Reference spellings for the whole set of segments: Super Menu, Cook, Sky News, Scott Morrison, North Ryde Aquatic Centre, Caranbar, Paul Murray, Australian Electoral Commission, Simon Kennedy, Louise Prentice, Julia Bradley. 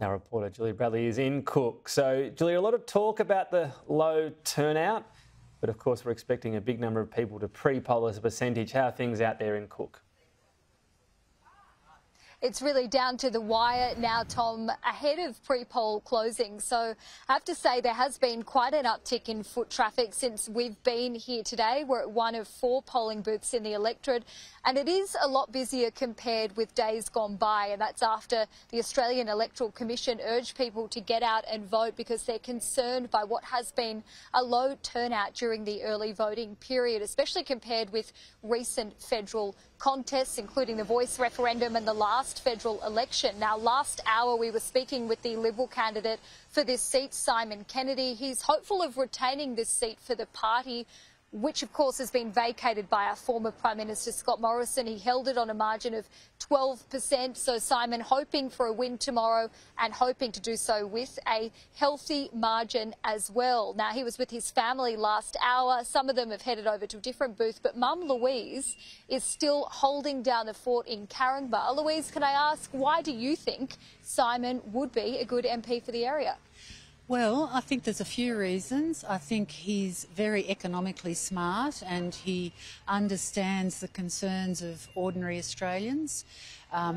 Our reporter Julia Bradley is in Cook. So, Julia, a lot of talk about the low turnout, but of course we're expecting a big number of people to pre-poll as a percentage. How are things out there in Cook? It's really down to the wire now, Tom, ahead of pre-poll closing. So I have to say there has been quite an uptick in foot traffic since we've been here today. We're at one of four polling booths in the electorate, and it is a lot busier compared with days gone by. And that's after the Australian Electoral Commission urged people to get out and vote because they're concerned by what has been a low turnout during the early voting period, especially compared with recent federal contests, including the Voice referendum and the last federal election. Now, last hour we were speaking with the Liberal candidate for this seat, Simon Kennedy. He's hopeful of retaining this seat for the party, which of course has been vacated by our former Prime Minister Scott Morrison. He held it on a margin of 12%. So Simon hoping for a win tomorrow and hoping to do so with a healthy margin as well. Now, he was with his family last hour. Some of them have headed over to a different booth, but Mum Louise is still holding down the fort in Caranbar. Louise, can I ask, why do you think Simon would be a good MP for the area? Well, I think there's a few reasons. I think he's very economically smart and he understands the concerns of ordinary Australians.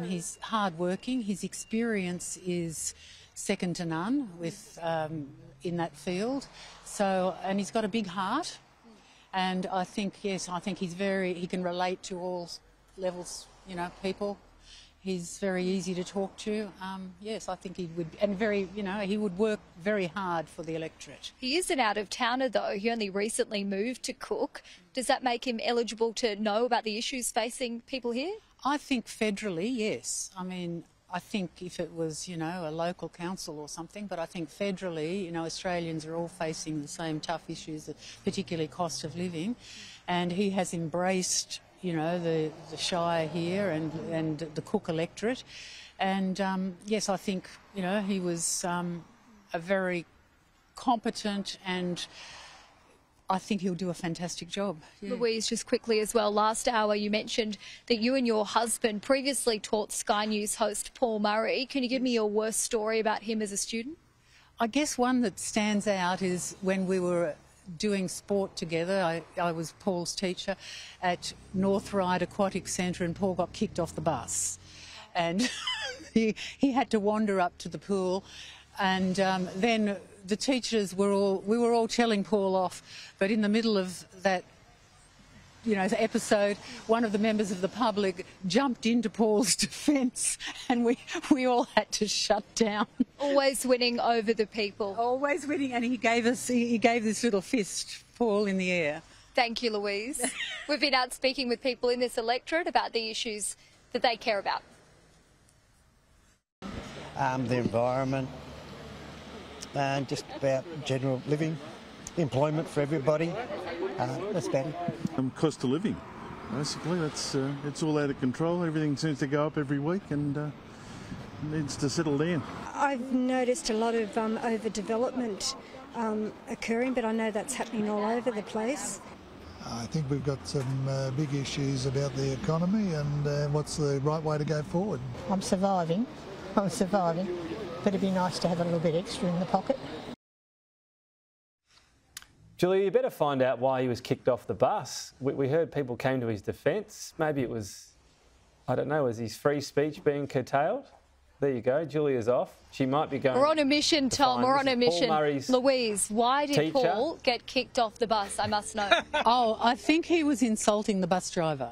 He's hardworking. His experience is second to none with in that field. So, and he's got a big heart. And I think, yes, I think he's he can relate to all levels, you know, people. He's very easy to talk to. Yes, I think he would, and very, you know, he would work very hard for the electorate. He is an out-of-towner, though. He only recently moved to Cook. Does that make him eligible to know about the issues facing people here? I think federally, yes. I mean, I think if it was, you know, a local council or something, but I think federally, you know, Australians are all facing the same tough issues, particularly cost of living, and he has embraced, you know, the Shire here and the Cook electorate. And, yes, I think, you know, he was a very competent, and I think he'll do a fantastic job. Yeah. Louise, just quickly as well, last hour you mentioned that you and your husband previously taught Sky News host Paul Murray. Can you give me your worst story about him as a student? I guess one that stands out is when we were doing sport together. I was Paul's teacher at North Ryde Aquatic Centre, and Paul got kicked off the bus, and he had to wander up to the pool, and then the teachers were all telling Paul off, but in the middle of that, you know, the episode, one of the members of the public jumped into Paul's defence, and we all had to shut down. Always winning over the people. Always winning, and he gave this little fist, Paul, in the air. Thank you, Louise. We've been out speaking with people in this electorate about the issues that they care about. The environment, and just about general living, employment for everybody. That's better. Cost of living, basically. That's it's all out of control. Everything seems to go up every week, and needs to settle down. I've noticed a lot of overdevelopment occurring, but I know that's happening all over the place. I think we've got some big issues about the economy and what's the right way to go forward. I'm surviving, but it'd be nice to have a little bit extra in the pocket. Julia, you better find out why he was kicked off the bus. We heard people came to his defence. Maybe it was, I don't know, was his free speech being curtailed? There you go, Julia's off. She might be going. We're on a mission, Tom, we're on a mission. Louise, why did Paul get kicked off the bus? I must know. Oh, I think he was insulting the bus driver.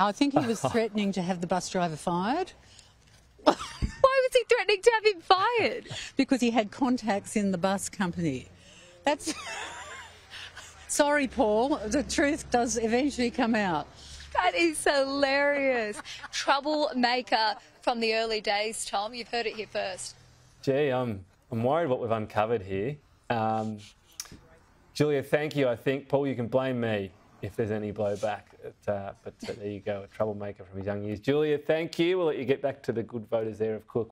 I think he was threatening to have the bus driver fired. Why was he threatening to have him fired? Because he had contacts in the bus company. That's... Sorry, Paul, the truth does eventually come out. That is hilarious. Troublemaker from the early days, Tom. You've heard it here first. Gee, I'm worried what we've uncovered here. Julia, thank you, I think. Paul, you can blame me if there's any blowback. But there you go, a troublemaker from his young years. Julia, thank you. We'll let you get back to the good voters there of Cook.